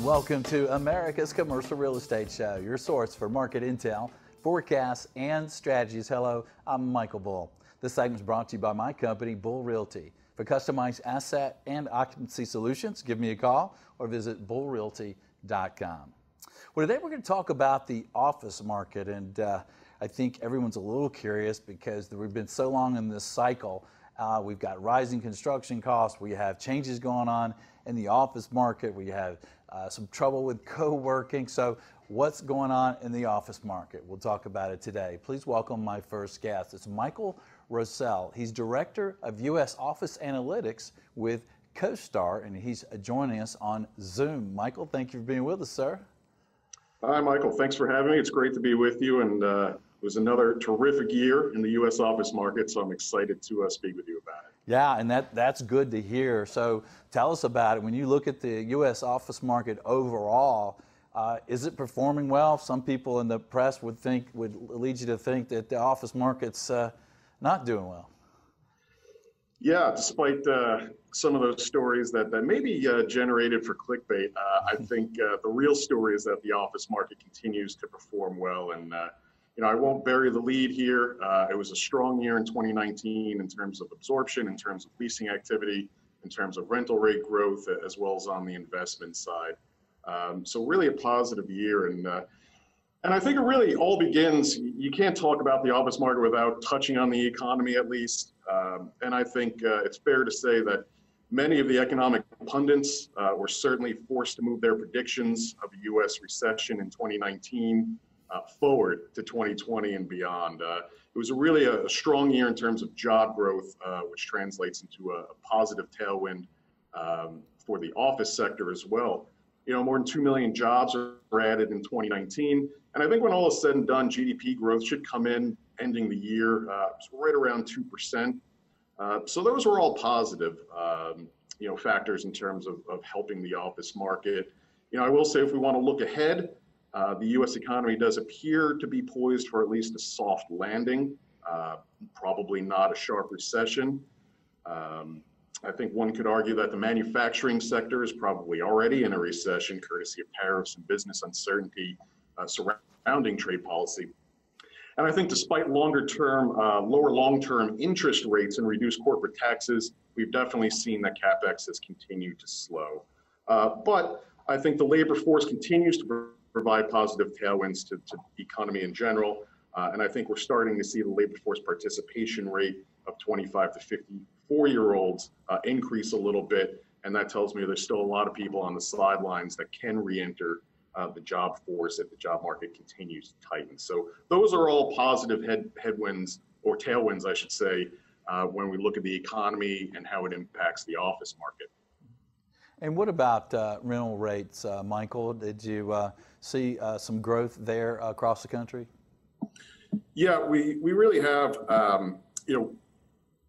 Welcome to America's Commercial Real Estate Show, your source for market intel, forecasts, and strategies. Hello, I'm Michael Bull. This segment is brought to you by my company, Bull Realty. For customized asset and occupancy solutions, give me a call or visit BullRealty.com. Well, today we're going to talk about the office market, and I think everyone's a little curious because we've been so long in this cycle. We've got rising construction costs, we have changes going on in the office market, we have some trouble with co-working. So what's going on in the office market? We'll talk about it today. Please welcome my first guest. It's Michael Roessle. He's Director of U.S. Office Analytics with CoStar, and he's joining us on Zoom. Michael, thank you for being with us, sir. Hi, Michael. Thanks for having me. It's great to be with you, and it was another terrific year in the U.S. office market, so I'm excited to speak with you about it. Yeah, and that's good to hear. So tell us about it. When you look at the U.S. office market overall, is it performing well? Some people in the press would lead you to think that the office market's not doing well. Yeah, despite some of those stories that may be generated for clickbait, I think the real story is that the office market continues to perform well. And you know, I won't bury the lead here. It was a strong year in 2019 in terms of absorption, in terms of leasing activity, in terms of rental rate growth, as well as on the investment side. So really a positive year. And I think it really all begins, you can't talk about the office market without touching on the economy at least. And I think it's fair to say that many of the economic pundits were certainly forced to move their predictions of a U.S. recession in 2019. Forward to 2020 and beyond. It was really a strong year in terms of job growth, which translates into a positive tailwind for the office sector as well. You know, more than 2 million jobs were added in 2019. And I think when all is said and done, GDP growth should come in ending the year right around 2%. So those were all positive, you know, factors in terms of helping the office market. You know, I will say if we want to look ahead, the U.S. economy does appear to be poised for at least a soft landing, probably not a sharp recession. I think one could argue that the manufacturing sector is probably already in a recession, courtesy of tariffs and business uncertainty surrounding trade policy. And I think despite lower long-term interest rates and reduced corporate taxes, we've definitely seen that CapEx has continued to slow. But I think the labor force continues to provide positive tailwinds to the economy in general. And I think we're starting to see the labor force participation rate of 25 to 54-year-olds increase a little bit. And that tells me there's still a lot of people on the sidelines that can re-enter the job force if the job market continues to tighten. So those are all positive headwinds, or tailwinds, I should say, when we look at the economy and how it impacts the office market. And what about rental rates, Michael? Did you see some growth there across the country? Yeah, we really have. You know,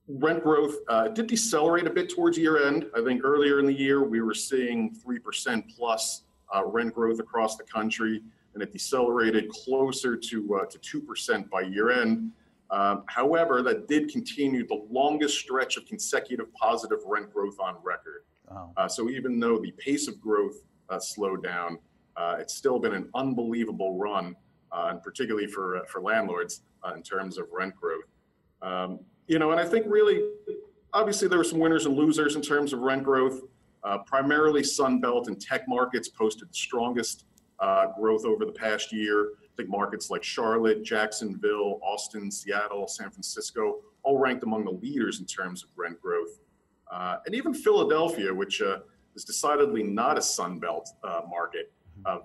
rent growth did decelerate a bit towards year end. I think earlier in the year we were seeing 3% plus rent growth across the country, and it decelerated closer to 2% by year end. However, that did continue the longest stretch of consecutive positive rent growth on record. Oh. So even though the pace of growth slowed down, it's still been an unbelievable run, and particularly for landlords in terms of rent growth. You know, and I think really, obviously there were some winners and losers in terms of rent growth. Primarily Sunbelt and tech markets posted the strongest growth over the past year. I think markets like Charlotte, Jacksonville, Austin, Seattle, San Francisco, all ranked among the leaders in terms of rent growth. And even Philadelphia, which is decidedly not a Sunbelt market,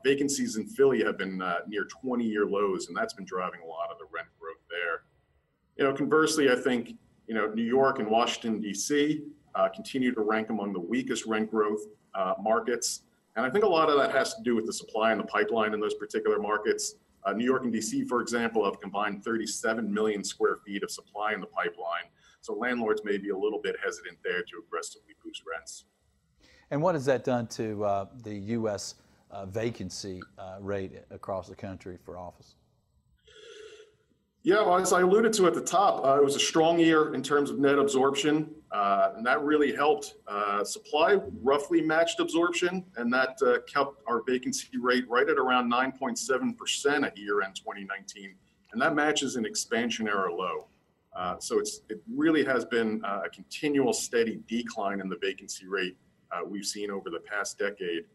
vacancies in Philly have been near 20-year lows, and that's been driving a lot of the rent growth there. You know, conversely, I think, you know, New York and Washington, D.C. Continue to rank among the weakest rent growth markets. And I think a lot of that has to do with the supply and the pipeline in those particular markets. New York and D.C., for example, have combined 37 million square feet of supply in the pipeline. So landlords may be a little bit hesitant there to aggressively boost rents. And what has that done to the U.S. vacancy rate across the country for office? Yeah, well, as I alluded to at the top, it was a strong year in terms of net absorption, and that really helped. Supply roughly matched absorption, and that kept our vacancy rate right at around 9.7% at year-end 2019, and that matches an expansion era low. So it really has been a continual steady decline in the vacancy rate we've seen over the past decade,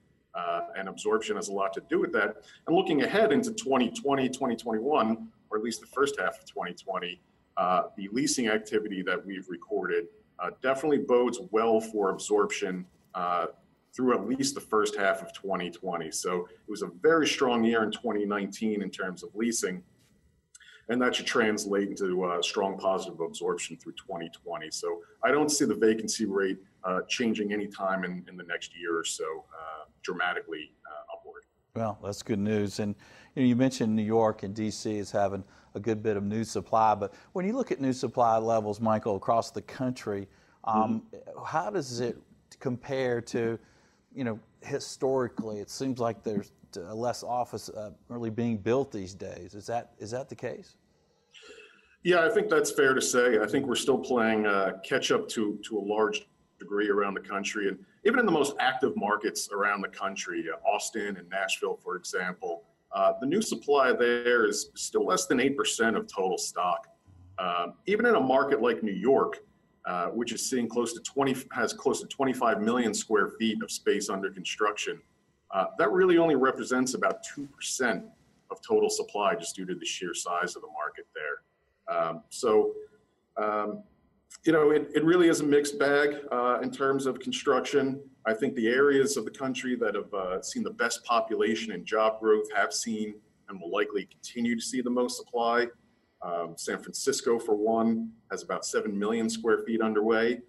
and absorption has a lot to do with that. And looking ahead into 2020, 2021, or at least the first half of 2020, the leasing activity that we've recorded definitely bodes well for absorption through at least the first half of 2020. So it was a very strong year in 2019 in terms of leasing, and that should translate into strong positive absorption through 2020. So I don't see the vacancy rate changing any time in the next year or so dramatically upward. Well, that's good news. And you mentioned New York and DC is having a good bit of new supply, but when you look at new supply levels, Michael, across the country, how does it compare to, historically? It seems like there's less office really being built these days. Is that the case? Yeah, I think that's fair to say. I think we're still playing catch up to a large degree around the country, and even in the most active markets around the country, Austin and Nashville, for example, the new supply there is still less than 8% of total stock. Even in a market like New York, which is seeing has close to 25 million square feet of space under construction, that really only represents about 2% of total supply, just due to the sheer size of the market there. It really is a mixed bag in terms of construction. I think the areas of the country that have seen the best population and job growth have seen and will likely continue to see the most supply. San Francisco, for one, has about 7 million square feet underway.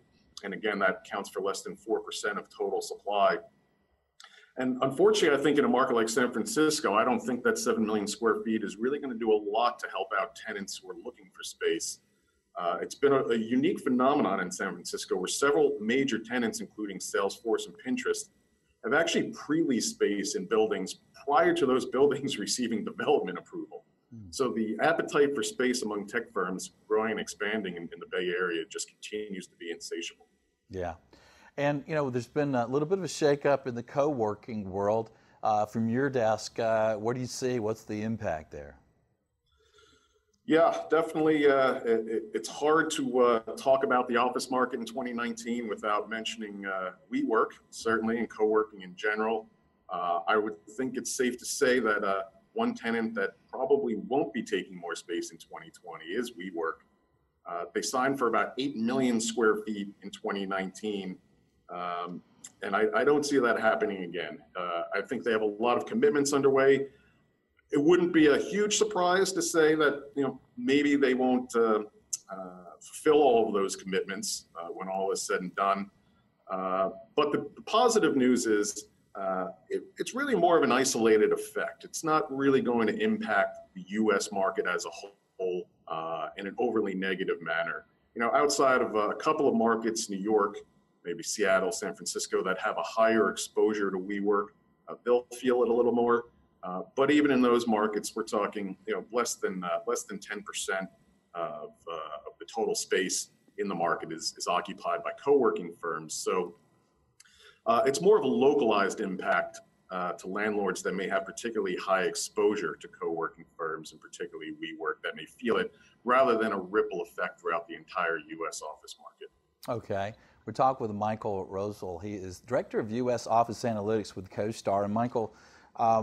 And again, that counts for less than 4% of total supply. And unfortunately, I think in a market like San Francisco, I don't think that 7 million square feet is really going to do a lot to help out tenants who are looking for space. It's been a unique phenomenon in San Francisco where several major tenants, including Salesforce and Pinterest, have actually pre-leased space in buildings prior to those buildings receiving development approval. So the appetite for space among tech firms growing and expanding in the Bay Area just continues to be insatiable. Yeah. And, there's been a little bit of a shakeup in the co-working world. From your desk, what do you see? What's the impact there? Yeah, definitely. It's hard to talk about the office market in 2019 without mentioning WeWork, certainly, and co-working in general. I would think it's safe to say that one tenant that probably won't be taking more space in 2020 is WeWork. They signed for about 8 million square feet in 2019, and I don't see that happening again. I think they have a lot of commitments underway. It wouldn't be a huge surprise to say that maybe they won't fulfill all of those commitments when all is said and done. But the positive news is it's really more of an isolated effect. It's not really going to impact the U.S. market as a whole in an overly negative manner. Outside of a couple of markets, New York, maybe Seattle, San Francisco, that have a higher exposure to WeWork, they'll feel it a little more. But even in those markets, we're talking less than 10% of the total space in the market is occupied by co-working firms. So it's more of a localized impact to landlords that may have particularly high exposure to co-working firms, and particularly WeWork, that may feel it, rather than a ripple effect throughout the entire U.S. office market. Okay. We're talking with Michael Roessle. He is Director of U.S. Office Analytics with CoStar. And Michael,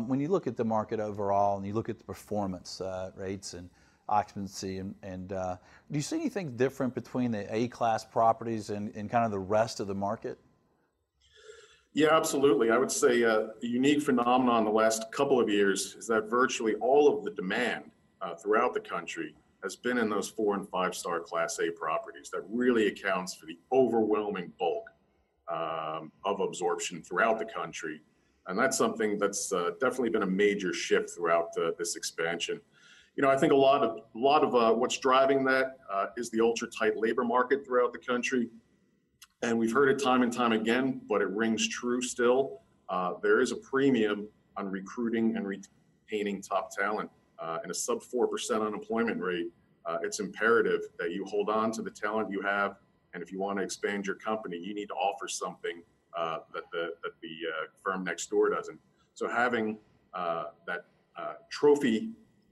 when you look at the market overall and you look at the performance rates and occupancy, and do you see anything different between the A-class properties and kind of the rest of the market? Yeah, absolutely. I would say a unique phenomenon the last couple of years is that virtually all of the demand throughout the country has been in those 4- and 5-star Class A properties. That really accounts for the overwhelming bulk of absorption throughout the country. And that's something that's definitely been a major shift throughout this expansion. I think a lot of what's driving that is the ultra-tight labor market throughout the country. And we've heard it time and time again, but it rings true still. There is a premium on recruiting and retaining top talent and a sub 4% unemployment rate, it's imperative that you hold on to the talent you have. And if you want to expand your company, you need to offer something that the firm next door doesn't. So having that trophy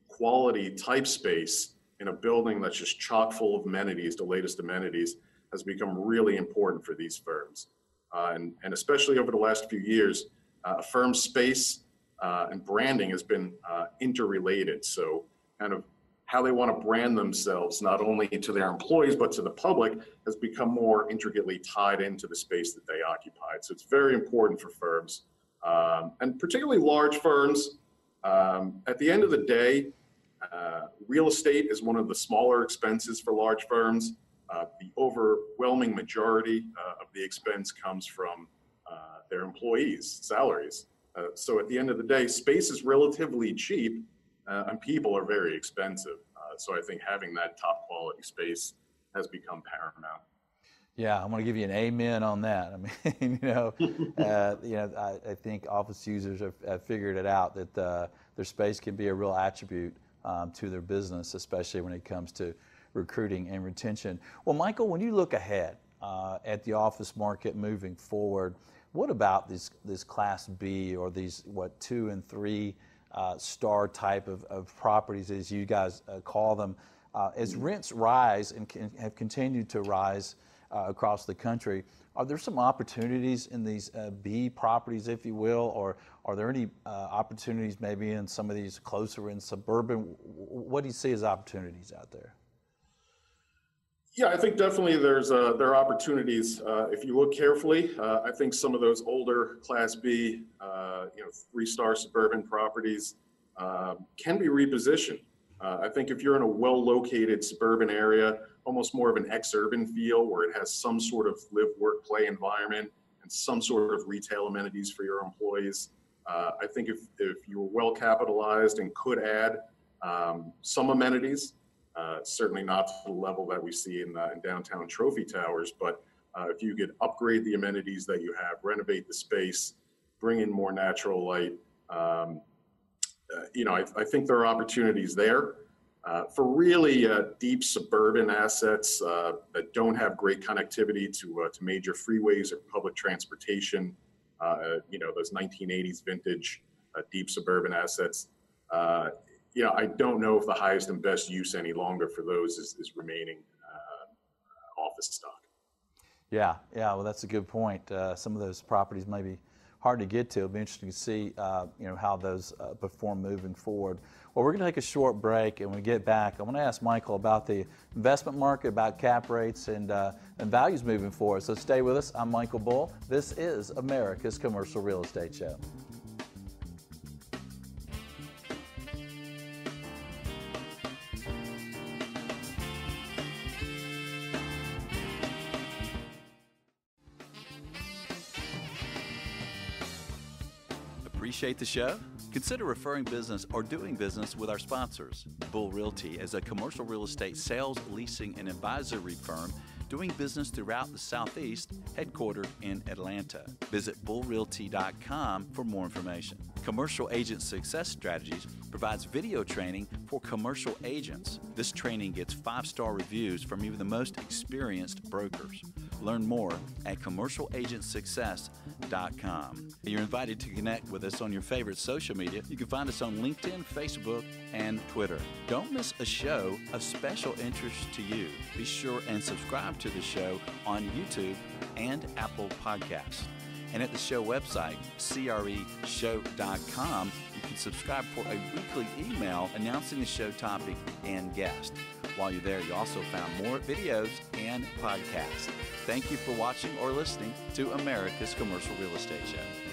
quality type space in a building that's just chock full of amenities, the latest amenities, has become really important for these firms. And especially over the last few years, a firm's space and branding has been interrelated. So kind of how they want to brand themselves, not only to their employees, but to the public, has become more intricately tied into the space that they occupied. So it's very important for firms, and particularly large firms. At the end of the day, real estate is one of the smaller expenses for large firms. The overwhelming majority of the expense comes from their employees' salaries. So at the end of the day, space is relatively cheap and people are very expensive. So I think having that top quality space has become paramount. Yeah, I'm going to give you an amen on that. I mean, I think office users have figured it out that their space can be a real attribute to their business, especially when it comes to recruiting and retention. Well, Michael, when you look ahead at the office market moving forward, what about this Class B or these, what, 2 and 3 star type of properties, as you guys call them, as rents rise and have continued to rise across the country? Are there some opportunities in these B properties, if you will, or are there any opportunities maybe in some of these closer in suburban? What do you see as opportunities out there? Yeah, I think definitely there are opportunities. If you look carefully, I think some of those older Class B, 3-star suburban properties can be repositioned. I think if you're in a well-located suburban area, almost more of an ex-urban feel where it has some sort of live, work, play environment and some sort of retail amenities for your employees. I think if you were well capitalized and could add some amenities, certainly not to the level that we see in downtown trophy towers, but if you could upgrade the amenities that you have, renovate the space, bring in more natural light, I think there are opportunities there. For really deep suburban assets that don't have great connectivity to major freeways or public transportation, those 1980s vintage deep suburban assets, yeah, I don't know if the highest and best use any longer for those is remaining office stock. Yeah, well, that's a good point. Some of those properties may be hard to get to. It'll be interesting to see how those perform moving forward. Well, we're going to take a short break, and when we get back, I want to ask Michael about the investment market, about cap rates and values moving forward. So stay with us. I'm Michael Bull. This is America's Commercial Real Estate Show. Appreciate the show? Consider referring business or doing business with our sponsors. Bull Realty is a commercial real estate sales, leasing, and advisory firm doing business throughout the Southeast, headquartered in Atlanta. Visit bullrealty.com for more information. Commercial Agent Success Strategies provides video training for commercial agents. This training gets 5-star reviews from even the most experienced brokers. Learn more at CommercialAgentSuccess.com. You're invited to connect with us on your favorite social media. You can find us on LinkedIn, Facebook, and Twitter. Don't miss a show of special interest to you. Be sure and subscribe to the show on YouTube and Apple Podcasts. And at the show website, CREshow.com, you can subscribe for a weekly email announcing the show topic and guest. While you're there, you also found more videos and podcasts. Thank you for watching or listening to America's Commercial Real Estate Show.